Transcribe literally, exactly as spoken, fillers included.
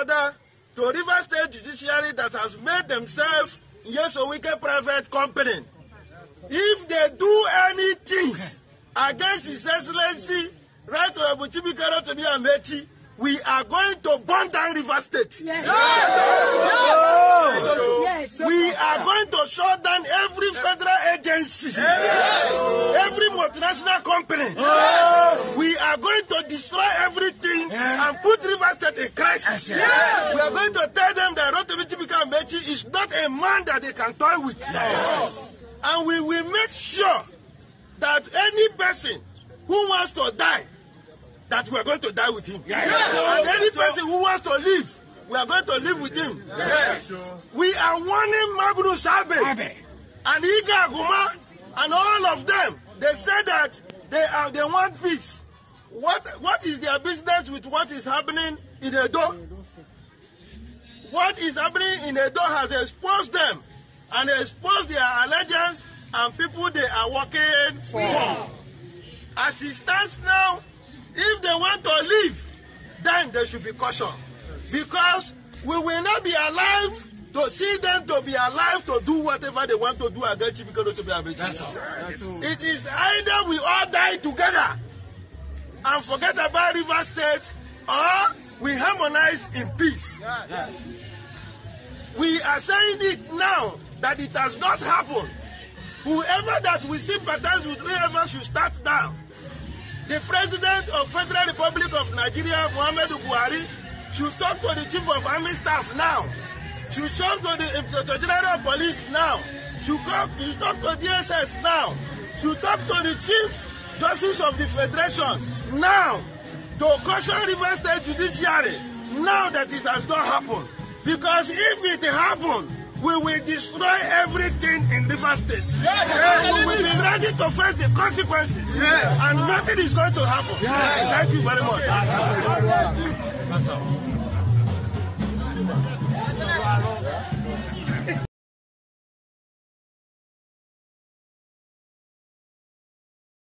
order to Rivers State Judiciary that has made themselves Yesowike private company. If they do anything against His Excellency, Right Honorable Chibikere Rotimi Amaechi, we are going to burn down Rivers State. Yes. Yes. Yes. Yes. We are going to shut down every federal agency, yes. Every multinational company. Yes. We are going to destroy everything, yes. And put Rivers State in crisis. Yes. Yes. We are going to tell them that Rotimi Amaechi is not a man that they can toy with. Yes. And we will make sure that any person who wants to die, that we are going to die with him. Yes. Yes. And any person who wants to live, we are going to live with him. Yes. Yes. We are warning Magnus Abe and Iga Aguma and all of them. They said that they are they want peace. What what is their business with what is happening in Edo? What is happening in Edo has exposed them and exposed their allegiance and people they are working for. Wow. As it stands now, if they want to leave, then they should be cautious, because we will not be alive to see them to be alive to do whatever they want to do against Chibikere Rotimi Amaechi. That's all. That's all. It is either we all die together and forget about Rivers State, or we harmonize in peace. Yeah, yeah. We are saying it now that it has not happened. Whoever that we sympathize with, whoever should start down. The President of Federal Republic of Nigeria, Muhammadu Buhari, should talk to the Chief of Army Staff now. Should talk to the Inspector General of Police now. Should, come, should talk to D S S now. Should talk to the Chief Justice of the Federation now. To caution Rivers State Judiciary now that it has not happened. Because if it happened, we will destroy everything in Rivers State. Yes. And we will be ready to face the consequences. Yes. And nothing is going to happen. Yes. Thank you very much. That's all. That's all.